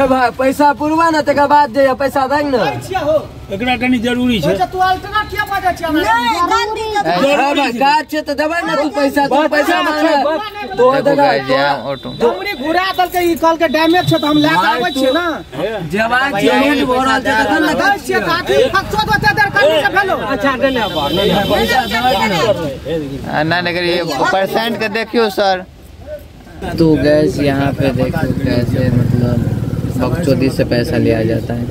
अरे भाई पैसा पुरवा न तक बात जे पैसा दे न एकरा कनी जरूरी छै अच्छा तू अल्टरनेट किया बाजै छै हमरा गांधी जरूरी बात छै त देबै न तू पैसा मांगे तो देगा हमरे घुरा दल के ई कल के डैमेज छै त हम ले आबै छै न जवान जरूरी भरल छै त न गाय छै काठी फक्सो दते दर कनी से भेलो अच्छा देने पैसा देबै न नगरी परसेंट के देखियो सर। तो गैस यहाँ पे देखो कैसे मतलब बकचोदी से पैसा लिया जाता है।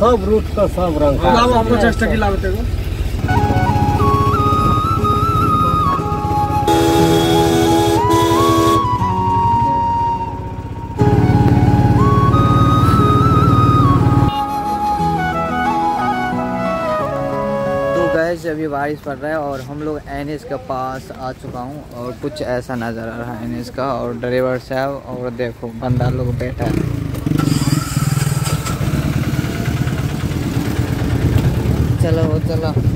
सब रूट का सब रंग अभी बारिश पड़ रहा है और हम लोग एनएच के पास आ चुका हूँ और कुछ ऐसा नज़र आ रहा है एनएच का और ड्राइवर साहब और देखो बंदा लोग बैठा है। चलो वो चलो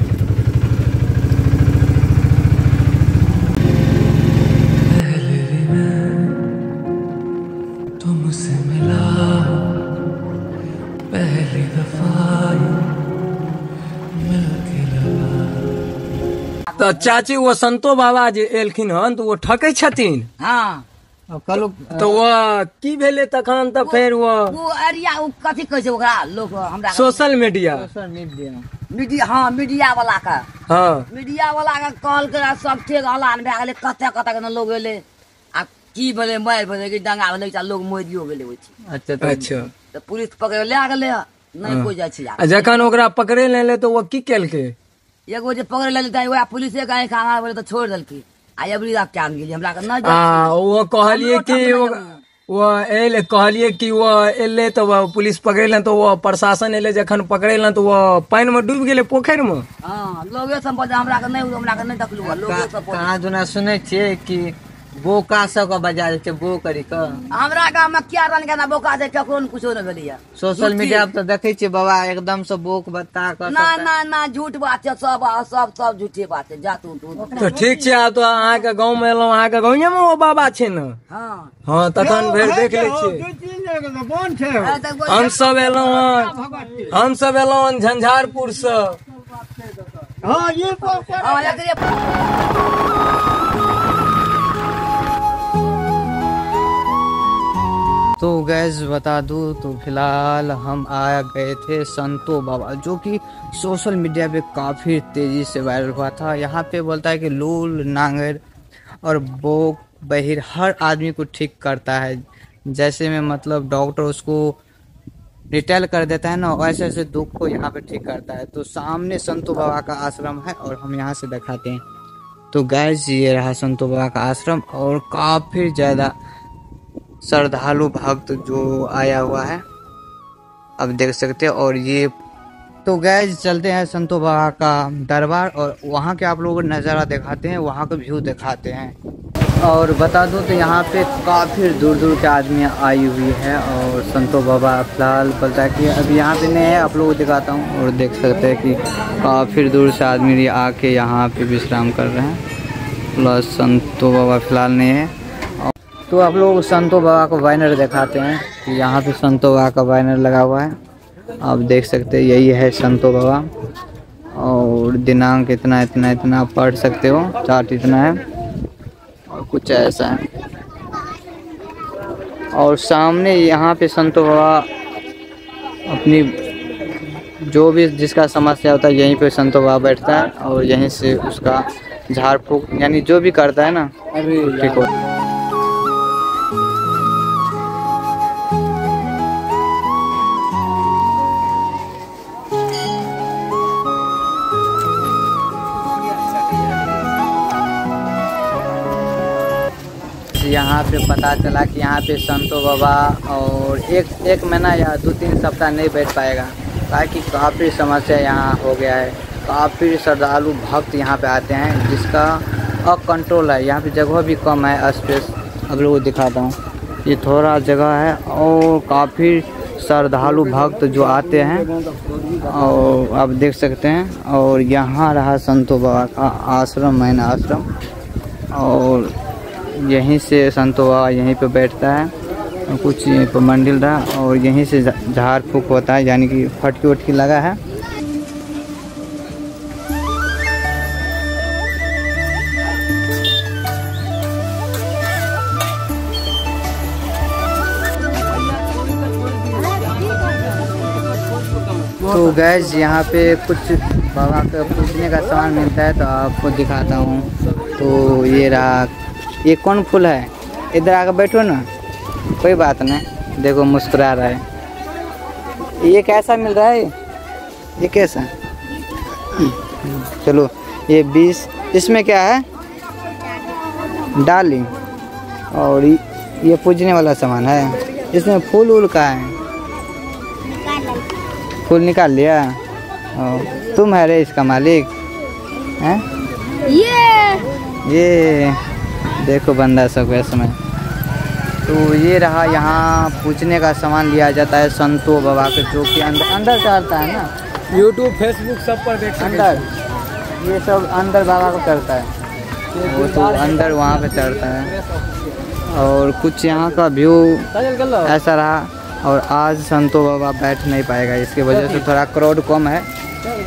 तुमसे मिला पहली दफा तो चाची वो संतो बाबा जी एलखिन हन तो वो ठकै छथिन। हाँ कलो तो वो की भेले तखन त फेर वो अरिया वो कथि कहै छै ओकरा लोग हमरा सोशल मीडिया हां मीडिया वाला का कॉल करा सब ठेक हलान भए गेलै कते के लोग गेलै आ की भेलै मारि भेलै कि दंगा भेलै त लोग मरियो गेलै ओथि। अच्छा त पुलिस पकड़ ले गेलै नहीं कोई जाय छै आ जखन ओकरा पकड़े लेले तो वो की केलकै एगो जे पकड़ लेलकै ओया पुलिसे गाय खाना बोले तो छोड़ देलकै आ एबरी रात काम गेली हमरा के न जाय आ वो कहलिए कि वो एले कहलिए कि वो एले तो पुलिस पकड़लन तो वो प्रशासन एले जखन पकड़लन तो वो पानी में डूब गेले पोखर में। हां लोगे सब हमरा के नहीं देखलु लोगे सब कहां दुना सुनै छियै कि बोका सब का बजा देते बो करी का हमरा गांव में क्या रन के ना बोका दे ककरो न कुछो न भेलिया सोशल मीडिया पर देखै छी बाबा एकदम से बोक बता कर ना ना ना झूठ बात है सब झूठे बात है जा तू तो ठीक छै आ तो अहाँ के गांव में एलौ अहाँ के गांव में वो बाबा छै न। हां हां तखन भेर देख ले छी हम सब एलौ झंझारपुर से। हां ये तो गैस बता दूँ तो फिलहाल हम आ गए थे संतो बाबा जो कि सोशल मीडिया पे काफ़ी तेज़ी से वायरल हुआ था। यहाँ पे बोलता है कि लूल नांगर और बोक बहिर हर आदमी को ठीक करता है जैसे में मतलब डॉक्टर उसको रिटेल कर देता है ना वैसे ऐसे दुख को यहाँ पे ठीक करता है। तो सामने संतो बाबा का आश्रम है और हम यहाँ से दिखाते हैं। तो गैस ये रहा संतो बाबा का आश्रम और काफ़ी ज़्यादा श्रद्धालु भक्त जो आया हुआ है अब देख सकते हैं। और ये तो गैस चलते हैं संतो बाबा का दरबार और वहाँ के आप लोगों को नज़ारा दिखाते हैं वहाँ का व्यू दिखाते हैं। और बता दूँ तो यहाँ पे काफ़ी दूर दूर के आदमी आई हुई है और संतो बाबा फिलहाल बोलता कि अब यहाँ पे नहीं है आप लोगों को दिखाता हूँ। और देख सकते हैं कि काफ़ी दूर से आदमी आके यहाँ पर विश्राम कर रहे हैं प्लस संतो बाबा फिलहाल नहीं है। तो आप लोग संतो बाबा का बैनर दिखाते हैं यहाँ पे संतो बाबा का बैनर लगा हुआ है आप देख सकते हैं यही है संतो बाबा और दिनांक इतना इतना इतना आप पढ़ सकते हो चार्ट इतना है और कुछ ऐसा है। और सामने यहाँ पे संतो बाबा अपनी जो भी जिसका समस्या होता है यहीं पे संतो बाबा बैठता है और यहीं से उसका झाड़ फूक यानी जो भी करता है ना ठीक हो। यहाँ पे पता चला कि यहाँ पे संतो बाबा और एक महीना या 2-3 सप्ताह नहीं बैठ पाएगा ताकि काफ़ी समस्या यहाँ हो गया है। काफ़ी श्रद्धालु भक्त यहाँ पे आते हैं जिसका अकंट्रोल है यहाँ पे जगह भी कम है स्पेस अब लोगों को दिखाता हूँ ये थोड़ा जगह है और काफ़ी श्रद्धालु भक्त जो आते हैं और आप देख सकते हैं। और यहाँ रहा संतो बाबा का आश्रम मैन आश्रम और यहीं से संतो बाबा यहीं पर बैठता है, कुछ यहीं पर मंदिर रहा और यहीं से झाड़ फूँक होता है, यानी कि फटकी उटकी लगा है। तो गैस यहाँ पे कुछ बाबा का पूजने का सामान मिलता है तो आपको दिखाता हूँ। तो ये रहा, ये कौन फूल है, इधर आकर बैठो ना, कोई बात नहीं। देखो मुस्कुरा रहा है। ये कैसा मिल रहा है, ये कैसा? चलो ये 20। इसमें क्या है? डाली। और ये पूजने वाला सामान है, इसमें फूल वूल का है। फूल निकाल लिया? तुम है रे इसका मालिक हैं? ये देखो बंदा सब ऐसे में। तो ये रहा, यहाँ पूछने का सामान लिया जाता है संतो बाबा के, जो कि अंदर करता है ना, यूट्यूब फेसबुक सब पर देख अंदर ये सब अंदर बाबा को करता है, वो तो अंदर वहाँ पे चढ़ता है। और कुछ यहाँ का व्यू ऐसा रहा। और आज संतो बाबा बैठ नहीं पाएगा, इसके वजह से थोड़ा क्राउड कम है।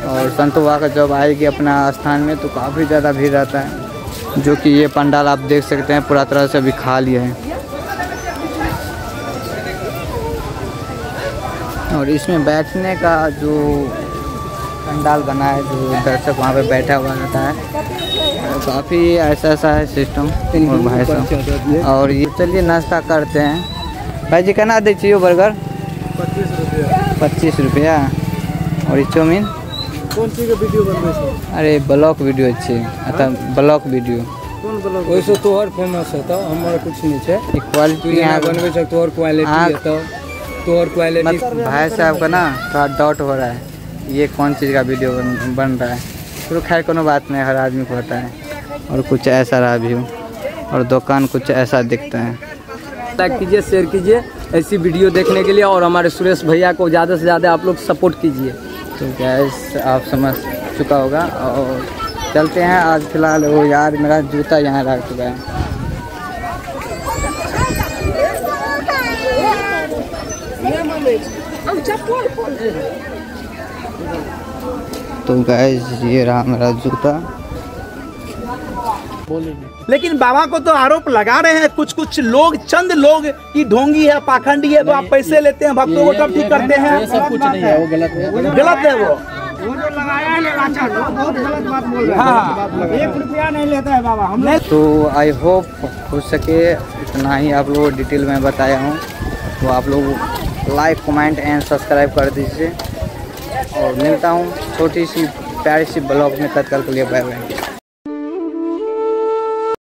और संतो बाबा का जब आएगी अपना स्थान में तो काफ़ी ज़्यादा भीड़ रहता है, जो कि ये पंडाल आप देख सकते हैं पूरा तरह से अभी खाली है। और इसमें बैठने का जो पंडाल बना है, जो दर्शक वहाँ पे बैठा हुआ रहता है, काफ़ी ऐसा ऐसा है सिस्टम भाई साहब। और ये चलिए नाश्ता करते हैं। भाई जी कहना दे चाहिए बर्गर 25 रुपया। और चौमिन कौन सी का वीडियो बनबे छे? अरे ब्लॉक वीडियो छे। अच्छा ब्लॉक वीडियो कौन ब्लॉक? वैसे तो और फेमस है, तो हमारा कुछ नहीं छे। क्वालिटी यहां बनबे छे तो और क्वालिटी है, तो और क्वालिटी भाई साहब का ना थोड़ा डाउट हो रहा है, ये कौन चीज का वीडियो बन रहा है। चलो खैर कोनो बात नहीं, हर आदमी को होता है। और कुछ ऐसा रहा व्यू, और दुकान कुछ ऐसा दिखता है। लाइक कीजिए, शेयर कीजिए ऐसी वीडियो देखने के लिए, और हमारे सुरेश भैया को ज़्यादा से ज़्यादा आप लोग सपोर्ट कीजिए। तो गैस आप समझ चुका होगा। और चलते हैं आज फिलहाल। वो यार मेरा जूता यहाँ रख चुका है। तो गैस ये रहा मेरा जूता। लेकिन बाबा को तो आरोप लगा रहे हैं कुछ कुछ लोग, चंद लोग कि ढोंगी है, पाखंडी है, तो आप पैसे लेते हैं भक्तों को तब ठीक करते हैं। सब कुछ नहीं है, वो गलत है, गलत है। वो जो लगाया है बहुत गलत बात बोल रहा है। 1 रुपया नहीं लेता है बाबा हम। तो आई होप हो सके इतना ही आप लोग डिटेल में बताया हूँ। तो आप लोग लाइक कमेंट एंड सब्सक्राइब कर दीजिए, और मिलता हूँ छोटी सी प्यारी सी ब्लॉग में। तत्काल के लिए बाय बाय।